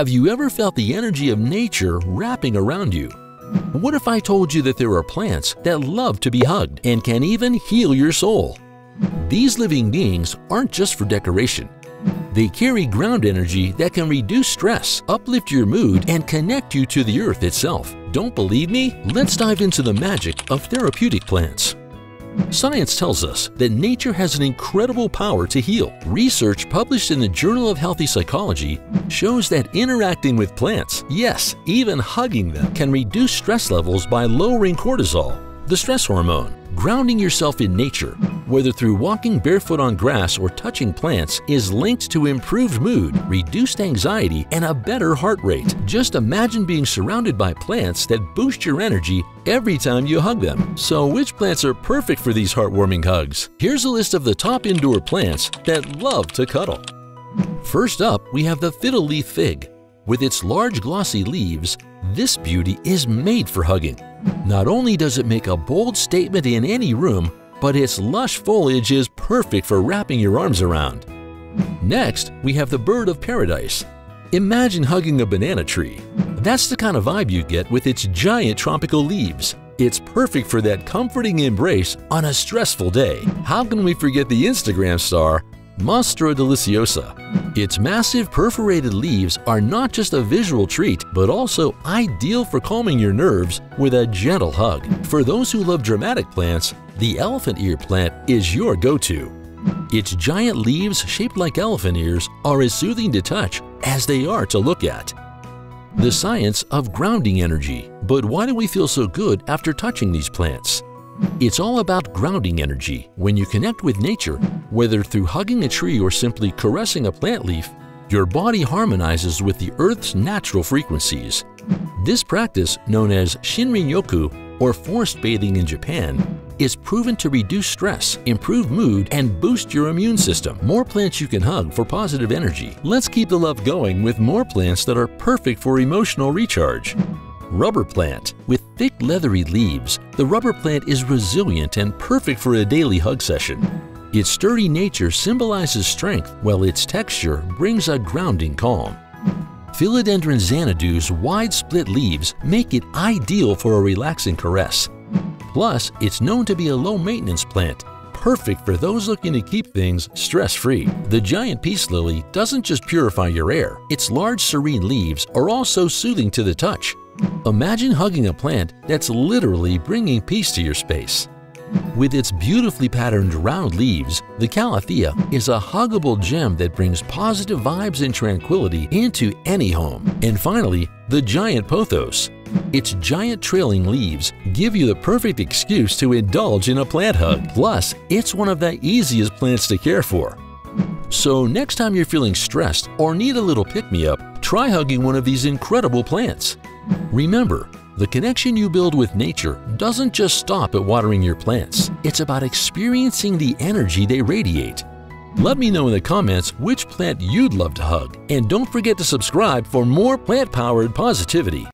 Have you ever felt the energy of nature wrapping around you? What if I told you that there are plants that love to be hugged and can even heal your soul? These living beings aren't just for decoration. They carry ground energy that can reduce stress, uplift your mood, and connect you to the earth itself. Don't believe me? Let's dive into the magic of therapeutic plants. Science tells us that nature has an incredible power to heal. Research published in the Journal of Health Psychology shows that interacting with plants, yes, even hugging them, can reduce stress levels by lowering cortisol, the stress hormone. Grounding yourself in nature, whether through walking barefoot on grass or touching plants, is linked to improved mood, reduced anxiety, and a better heart rate. Just imagine being surrounded by plants that boost your energy every time you hug them. So which plants are perfect for these heartwarming hugs? Here's a list of the top indoor plants that love to cuddle. First up, we have the fiddle leaf fig. With its large glossy leaves, this beauty is made for hugging. Not only does it make a bold statement in any room, but its lush foliage is perfect for wrapping your arms around. Next, we have the Bird of Paradise. Imagine hugging a banana tree. That's the kind of vibe you get with its giant tropical leaves. It's perfect for that comforting embrace on a stressful day. How can we forget the Instagram star, Monstera Deliciosa? Its massive perforated leaves are not just a visual treat, but also ideal for calming your nerves with a gentle hug. For those who love dramatic plants, the elephant ear plant is your go-to. Its giant leaves, shaped like elephant ears, are as soothing to touch as they are to look at. The science of grounding energy. But why do we feel so good after touching these plants? It's all about grounding energy. When you connect with nature, whether through hugging a tree or simply caressing a plant leaf, your body harmonizes with the earth's natural frequencies. This practice, known as Shinrin-yoku, or forest bathing in Japan, is proven to reduce stress, improve mood, and boost your immune system. More plants you can hug for positive energy. Let's keep the love going with more plants that are perfect for emotional recharge. Rubber plant. With thick, leathery leaves, the rubber plant is resilient and perfect for a daily hug session. Its sturdy nature symbolizes strength, while its texture brings a grounding calm. Philodendron xanadu's wide split leaves make it ideal for a relaxing caress. Plus, it's known to be a low-maintenance plant, perfect for those looking to keep things stress-free. The giant peace lily doesn't just purify your air. Its large, serene leaves are also soothing to the touch. Imagine hugging a plant that's literally bringing peace to your space. With its beautifully patterned round leaves, the Calathea is a huggable gem that brings positive vibes and tranquility into any home. And finally, the giant pothos. Its giant trailing leaves give you the perfect excuse to indulge in a plant hug. Plus, it's one of the easiest plants to care for. So next time you're feeling stressed or need a little pick-me-up, try hugging one of these incredible plants. Remember, the connection you build with nature doesn't just stop at watering your plants. It's about experiencing the energy they radiate. Let me know in the comments which plant you'd love to hug. And don't forget to subscribe for more plant-powered positivity.